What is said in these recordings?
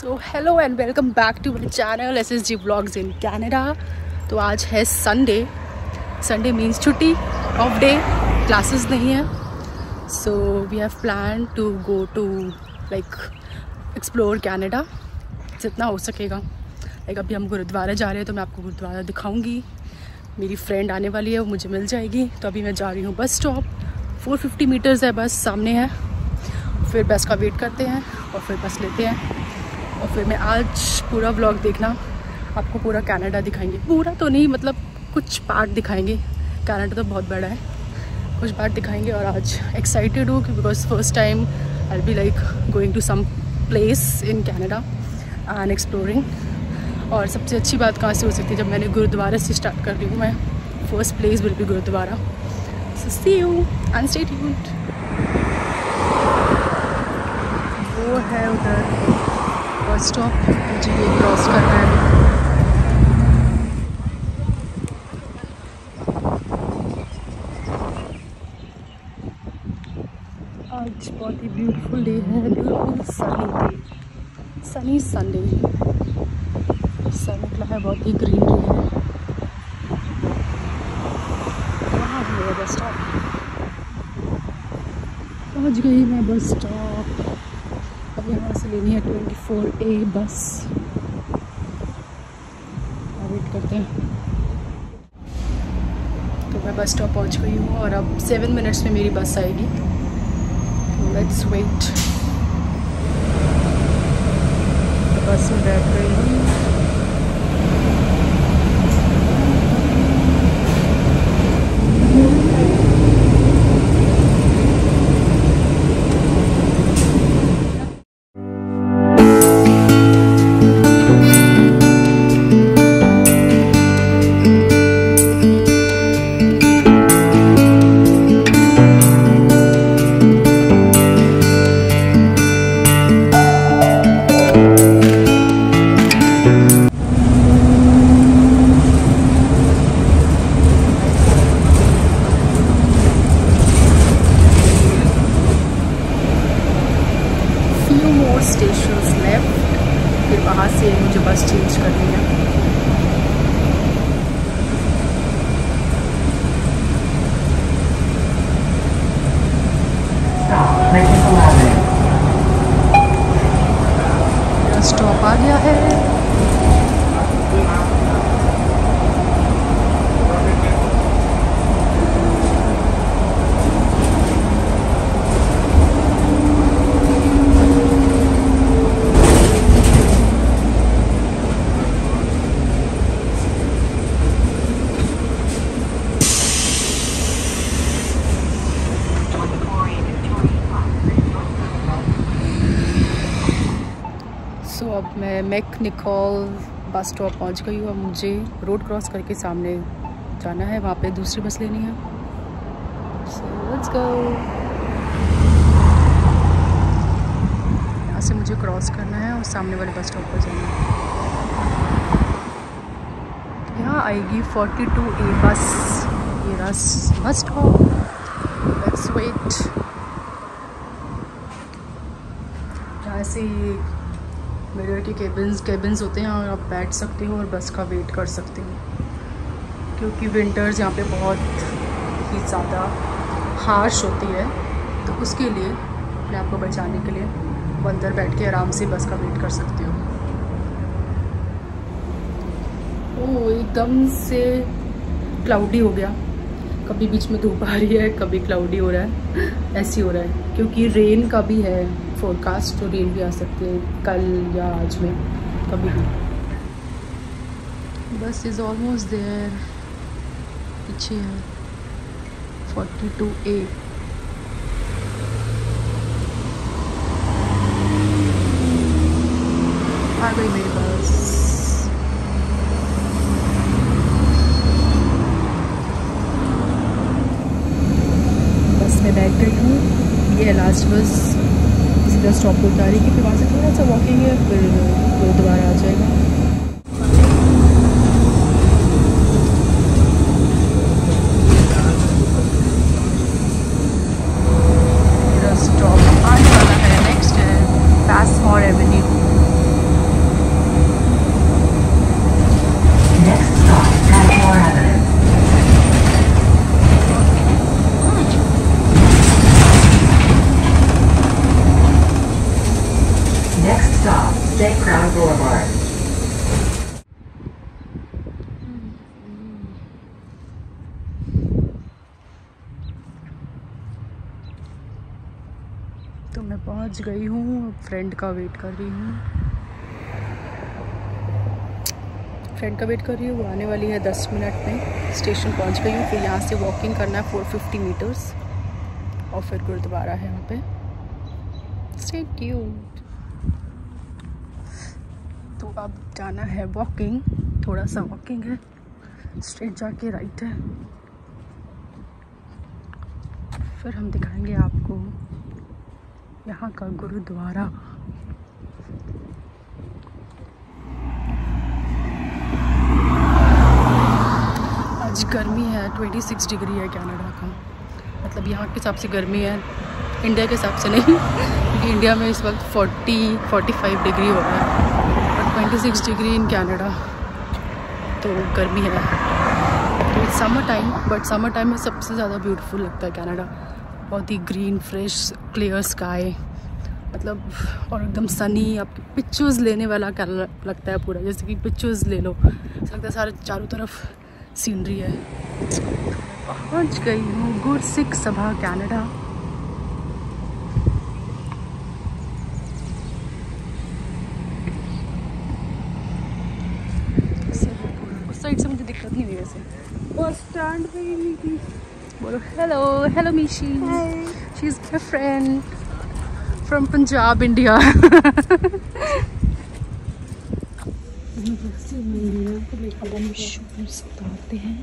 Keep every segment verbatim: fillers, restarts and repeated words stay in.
So hello and welcome back to my channel S S G vlogs in Canada. तो आज है Sunday. Sunday means छुट्टी, off day, classes नहीं है। So we have plan to go to like explore Canada जितना हो सकेगा। Like like, अभी हम गुरुद्वारा जा रहे हैं तो मैं आपको गुरुद्वारा दिखाऊंगी। मेरी फ्रेंड आने वाली है, वो मुझे मिल जाएगी। तो अभी मैं जा रही हूँ bus stop, four fifty metres है बस सामने है। फिर बस का वेट करते हैं और फिर बस लेते हैं। और फिर मैं आज पूरा व्लॉग देखना, आपको पूरा कनाडा दिखाएंगे। पूरा तो नहीं, मतलब कुछ पार्ट दिखाएंगे। कनाडा तो बहुत बड़ा है, कुछ पार्ट दिखाएंगे। और आज एक्साइटेड हूँ because first time I be like going to some place in Canada and exploring. और सबसे अच्छी बात कहाँ से हो सकती है जब मैंने गुरुद्वारा से स्टार्ट कर दी हूँ। मैं first place will be gurdwara. So see you and stay tuned. वो है उधर बस स्टॉप, मुझे ये क्रॉस करना है। आज बहुत ही ब्यूटीफुल डे है, बिल्कुल sunny day, sunny Sunday. Sun निकला है, बहुत ही ग्रीनरी है। वहाँ है बस स्टॉप, पहुँच गई मैं बस स्टॉप। यहाँ से लेनी है ट्वेंटी फोर ए बस। वेट करते हैं। तो मैं बस स्टॉप पहुँच गई हूँ और अब सेवन मिनट्स में मेरी बस आएगी। तो लेट्स वेट। बस में बैठ गई हूँ। स्टेशंस लेफ्ट, फिर वहाँ से मुझे बस चेंज करनी है। स्टॉप आ गया है। सो so, अब मैं मैक निकोल बस स्टॉप पहुंच गई हूँ। अब मुझे रोड क्रॉस करके सामने जाना है, वहाँ पे दूसरी बस लेनी है। So let's go. यहाँ से मुझे क्रॉस करना है और सामने वाले बस स्टॉप पर जाना है। यहाँ आएगी फोर्टी टू ए बस। ये बस स्टॉप। Let's wait. यहाँ से मिरर के केबिन्स केबिन्स होते हैं और आप बैठ सकते हो और बस का वेट कर सकते हो, क्योंकि विंटर्स यहाँ पे बहुत ही ज़्यादा हार्श होती है। तो उसके लिए, अपने आपको बचाने के लिए, अंदर बैठ के आराम से बस का वेट कर सकते हो। ओह, एकदम से क्लाउडी हो गया। कभी बीच में धूप आ रही है, कभी क्लाउडी हो रहा है, ऐसे हो रहा है। क्योंकि रेन का भी है फोरकास्ट, तो रेन भी आ सकते हैं कल या आज में, कभी भी। बस इज़ ऑलमोस्ट देयर। पीछे है फोर्टी टू ए। आ गई मेरी बस। बस में बैठ गई हूँ। ये है लास्ट बस। स्टॉप पर उतारेगी, फिर वहाँ से थोड़ा सा वॉकिंग है, फिर वो दोबारा आ जाएगा। मेरा स्टॉप आने वाला है। नेक्स्ट है पैसमोर एवेन्यू। तो मैं पहुंच गई हूँ, फ्रेंड का वेट कर रही हूँ फ्रेंड का वेट कर रही हूँ वो आने वाली है दस मिनट में। स्टेशन पहुंच गई हूँ, फिर यहाँ से वॉकिंग करना है फोर फिफ्टी मीटर्स और फिर गुरुद्वारा है यहाँ पे। Stay tuned. तो अब जाना है वॉकिंग, थोड़ा सा वॉकिंग है, स्ट्रेट जाके राइट है, फिर हम दिखाएंगे आपको यहाँ का गुरुद्वारा। आज गर्मी है, छब्बीस डिग्री है कनाडा का, मतलब यहाँ के हिसाब से गर्मी है, इंडिया के हिसाब से नहीं, क्योंकि इंडिया में इस वक्त चालीस पैंतालीस डिग्री हो रहा है, छब्बीस डिग्री इन कनाडा, तो गर्मी है। तो it's summer time, but summer time में सबसे ज़्यादा ब्यूटीफुल लगता है कनाडा, बहुत ही ग्रीन, फ्रेश, क्लियर स्काई, मतलब और एकदम सनी, आपकी पिक्चर्स लेने वाला लगता है पूरा, जैसे कि पिक्चर्स ले लो, लगता है सारे चारों तरफ सीनरी है। पहुंच गई हूँ गुरु सिख सभा कनाडा। दिक्कत नहीं हुई वैसे, बस स्टैंड पे ही थी। बोलो hello hello Mishi, she is my friend from Punjab, India. हम शूज उतारते हैं,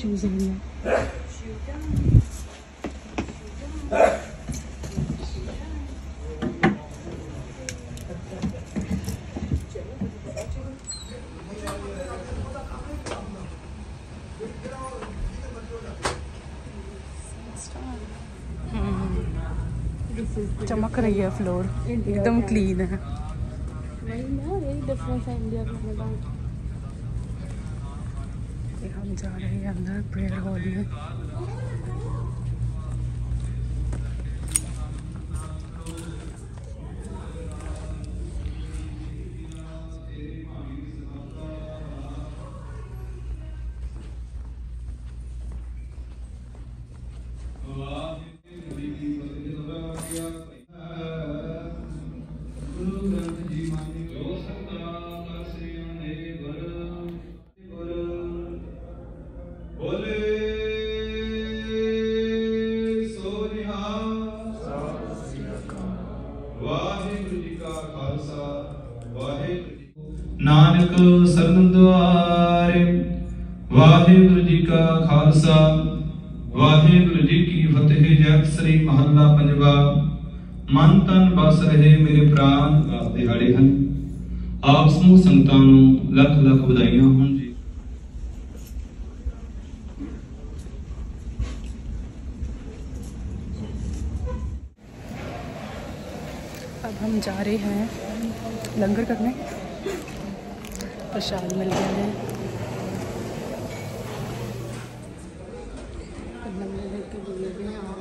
शूज चमक रही है, फ्लोर एकदम क्लीन है। हम जा रहे हैं अंदर प्रेयर हॉल में। नानक सरन द्वारे। वाहेगुरु जी का खालसा, वाहेगुरु जी की फतेह। जप श्री महला पंजवा। मन तन बस रहे मेरे प्राण रात दिहाड़े हन। आप समूह संतान नूं लख लख बधाइयां होण। अब हम जा रहे हैं लंगर करने, प्रसाद मिल गया है,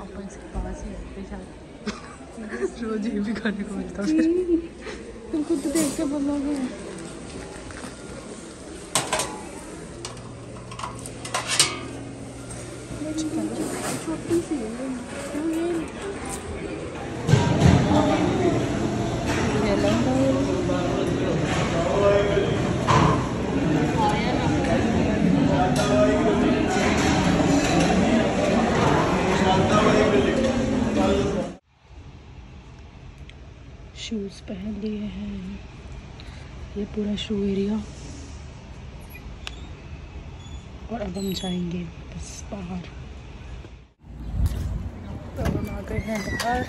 अपन इसके पास ही रहते शायद, रोज ये भी खाने को मिलता है। तुमको तो देख के बोलोगे छोटी सी शूज़ पहन लिए हैं, ये पूरा शू एरिया। और अब हम जाएंगे बस बाहर। तो हम आ गए हैं बाहर।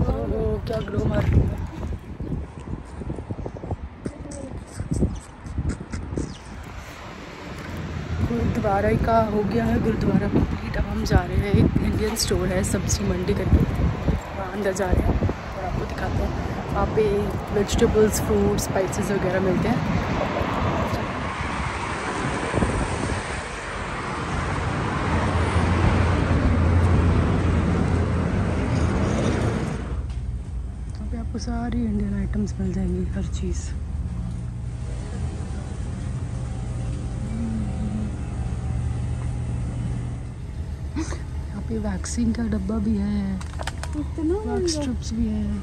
ओहो क्या ग्लो मार रही है। गुरुद्वारा का हो गया है गुरुद्वारा कंप्लीट। अब हम जा रहे हैं, एक इंडियन स्टोर है सब्जी मंडी करके, वहाँ अंदर जा रहे हैं, आपको दिखाते हैं। वहाँ पे वेजिटेबल्स, फ्रूट्स, स्पाइसेस वगैरह मिलते हैं। यहाँ पे आपको सारी इंडियन आइटम्स मिल जाएंगी, हर चीज़। यहाँ पे वैक्सीन का डब्बा भी है, वैक्स स्ट्रिप्स भी है।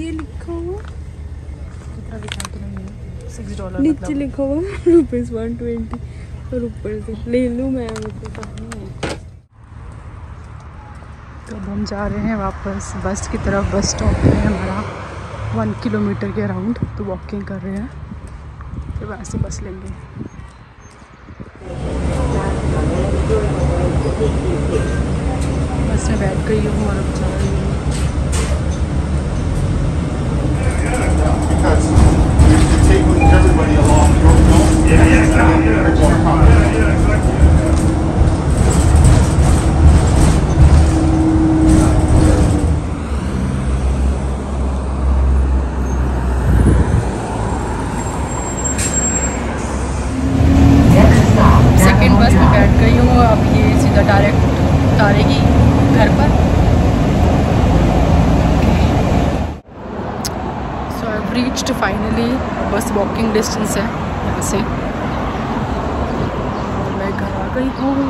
ये लिखा हुआ कितना दिखा तुम्हें? सिक्स डॉलर नीचे लिखा हुआ रुपीज वन ट्वेंटी और ऊपर से ले लूँ मैं। तो हम जा रहे हैं वापस बस की तरफ। बस स्टॉप है हमारा वन किलोमीटर के अराउंड, तो वॉकिंग कर रहे हैं, फिर वहाँ से बस लेंगे। बस में बैठ गई हूँ और अब जा रही हूँ। फाइनली बस वॉकिंग डिस्टेंस है यहाँ से, मैं घर आ गई हूँ।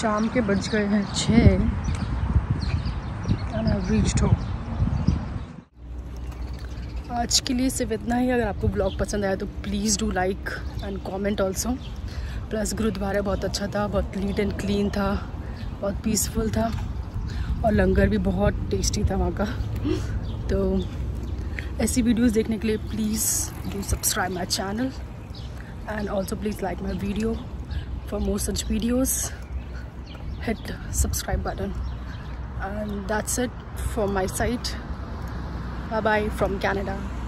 शाम के बज गए हैं छः एंड आई रीच्ड होम। आज के लिए सिर्फ इतना ही। अगर आपको ब्लॉग पसंद आया तो please do like and comment also. Plus gurdwara बहुत अच्छा था, बहुत नीट एंड क्लीन था, बहुत पीसफुल था, और लंगर भी बहुत टेस्टी था वहाँ का। तो ऐसी वीडियोस देखने के लिए please do subscribe my channel and also please like my video. For more such videos hit subscribe button and that's it for my side. Bye bye from Canada.